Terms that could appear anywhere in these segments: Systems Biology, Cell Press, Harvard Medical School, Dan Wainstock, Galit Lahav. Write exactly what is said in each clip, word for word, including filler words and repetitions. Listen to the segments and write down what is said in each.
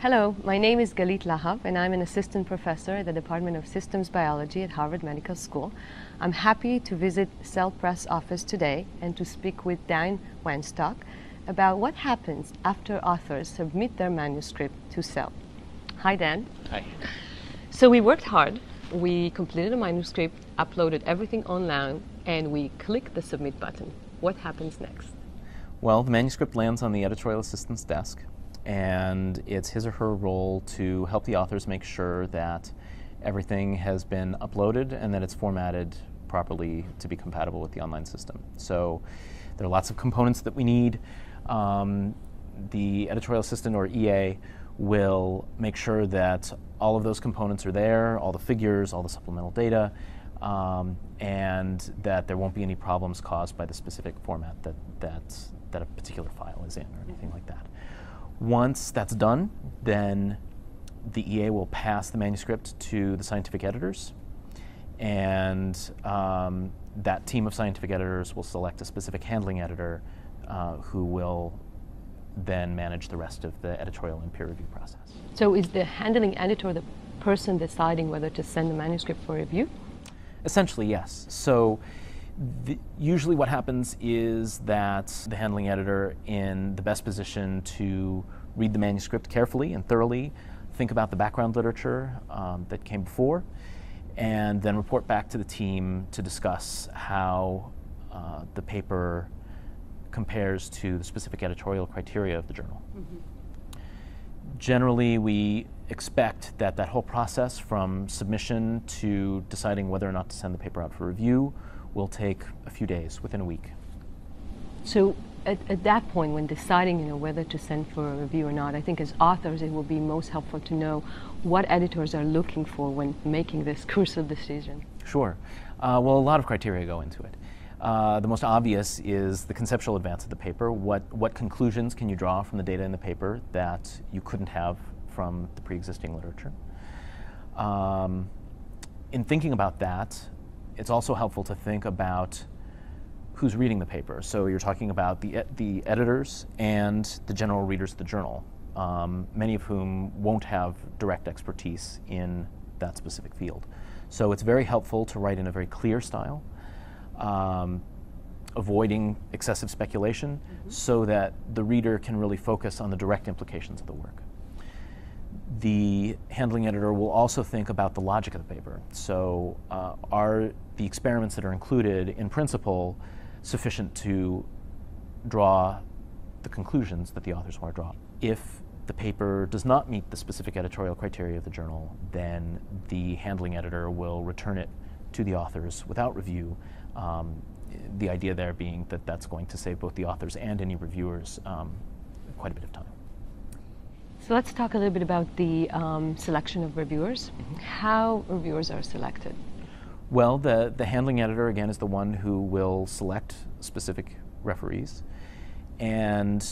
Hello, my name is Galit Lahav and I'm an assistant professor at the Department of Systems Biology at Harvard Medical School. I'm happy to visit Cell Press office today and to speak with Dan Wainstock about what happens after authors submit their manuscript to Cell. Hi Dan. Hi. So we worked hard, we completed a manuscript, uploaded everything online, and we clicked the submit button. What happens next? Well, the manuscript lands on the editorial assistant's desk, and it's his or her role to help the authors make sure that everything has been uploaded and that it's formatted properly to be compatible with the online system. So there are lots of components that we need. Um, the editorial assistant, or E A, will make sure that all of those components are there, all the figures, all the supplemental data, um, and that there won't be any problems caused by the specific format that, that, that a particular file is in or anything like that. Once that's done, then the E A will pass the manuscript to the scientific editors, and um, that team of scientific editors will select a specific handling editor uh, who will then manage the rest of the editorial and peer review process. So is the handling editor the person deciding whether to send the manuscript for review? Essentially, yes. So the, usually what happens is that the handling editor is in the best position to read the manuscript carefully and thoroughly, think about the background literature um, that came before, and then report back to the team to discuss how uh, the paper compares to the specific editorial criteria of the journal. Mm-hmm. Generally, we expect that that whole process from submission to deciding whether or not to send the paper out for review will take a few days, within a week. So at, at that point, when deciding, you know, whether to send for a review or not, I think as authors it will be most helpful to know what editors are looking for when making this crucial decision. Sure. Uh, well, a lot of criteria go into it. Uh, the most obvious is the conceptual advance of the paper. What, what conclusions can you draw from the data in the paper that you couldn't have from the pre-existing literature? Um, in thinking about that, it's also helpful to think about who's reading the paper. So you're talking about the, the editors and the general readers of the journal, um, many of whom won't have direct expertise in that specific field. So it's very helpful to write in a very clear style, Um, avoiding excessive speculation, mm-hmm, so that the reader can really focus on the direct implications of the work. The handling editor will also think about the logic of the paper. So uh, are the experiments that are included in principle sufficient to draw the conclusions that the authors want to draw? If the paper does not meet the specific editorial criteria of the journal, then the handling editor will return it to the authors without review. Um, the idea there being that that's going to save both the authors and any reviewers um, quite a bit of time. So let's talk a little bit about the um, selection of reviewers. Mm-hmm. How reviewers are selected? Well, the, the handling editor, again, is the one who will select specific referees. And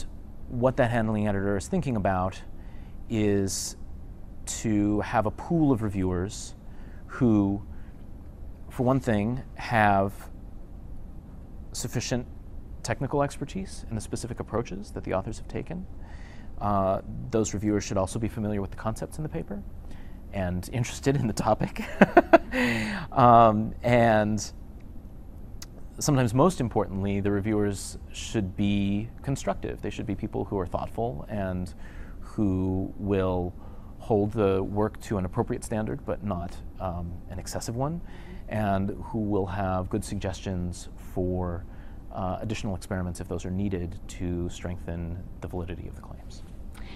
what that handling editor is thinking about is to have a pool of reviewers who, for one thing, have sufficient technical expertise in the specific approaches that the authors have taken. Uh, those reviewers should also be familiar with the concepts in the paper and interested in the topic. um, and sometimes most importantly, the reviewers should be constructive. They should be people who are thoughtful and who will hold the work to an appropriate standard, but not um, an excessive one, and who will have good suggestions for uh, additional experiments if those are needed to strengthen the validity of the claims.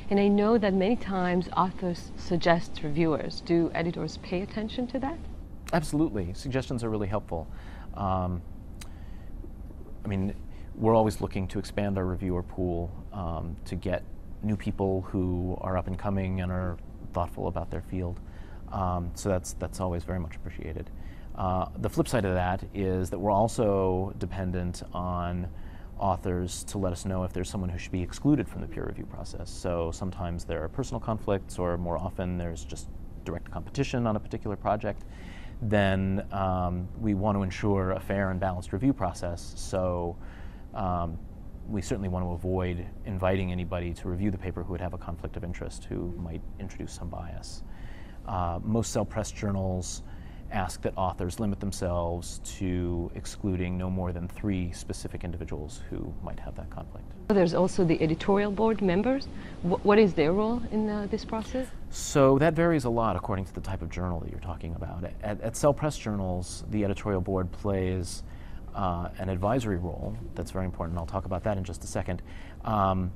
And I know that many times authors suggest reviewers. Do editors pay attention to that? Absolutely. Suggestions are really helpful. Um, I mean, we're always looking to expand our reviewer pool um, to get new people who are up and coming and are thoughtful about their field. Um, so that's, that's always very much appreciated. Uh, the flip side of that is that we're also dependent on authors to let us know if there's someone who should be excluded from the peer review process. So sometimes there are personal conflicts, or more often there's just direct competition on a particular project. Then um, we want to ensure a fair and balanced review process. So um, we certainly want to avoid inviting anybody to review the paper who would have a conflict of interest, who might introduce some bias. Uh, most cell press journals ask that authors limit themselves to excluding no more than three specific individuals who might have that conflict. There's also the editorial board members. Wh- what is their role in uh, this process? So that varies a lot according to the type of journal that you're talking about. At, at Cell Press journals, the editorial board plays uh, an advisory role that's very important, and I'll talk about that in just a second. Um,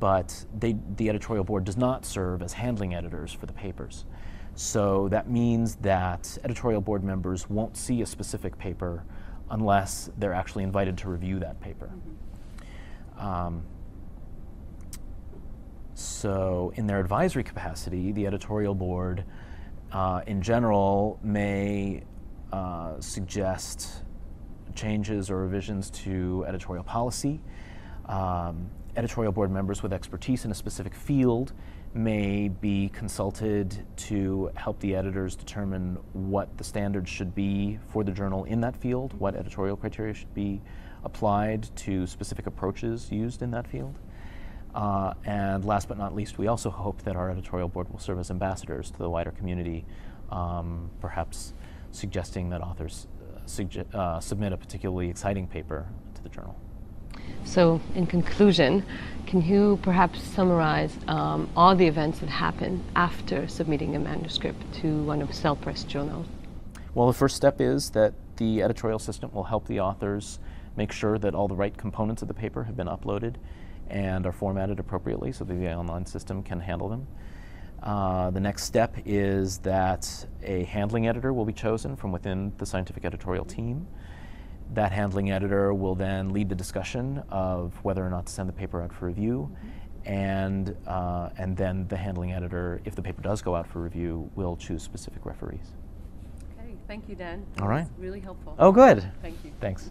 but they, the editorial board does not serve as handling editors for the papers. So that means that editorial board members won't see a specific paper unless they're actually invited to review that paper. Mm-hmm. um, so in their advisory capacity, the editorial board uh, in general may uh, suggest changes or revisions to editorial policy. Um, editorial board members with expertise in a specific field may be consulted to help the editors determine what the standards should be for the journal in that field, what editorial criteria should be applied to specific approaches used in that field. Uh, and last but not least, we also hope that our editorial board will serve as ambassadors to the wider community, um, perhaps suggesting that authors uh, sugge- uh, submit a particularly exciting paper to the journal. So, in conclusion, can you perhaps summarize um, all the events that happen after submitting a manuscript to one of Cell Press journals? Well, the first step is that the editorial assistant will help the authors make sure that all the right components of the paper have been uploaded and are formatted appropriately so that the online system can handle them. Uh, the next step is that a handling editor will be chosen from within the scientific editorial team. That handling editor will then lead the discussion of whether or not to send the paper out for review, mm-hmm. and, uh, and then the handling editor, if the paper does go out for review, will choose specific referees. Okay, thank you, Dan. All right. That was really helpful. Oh, good. Thank you. Thanks.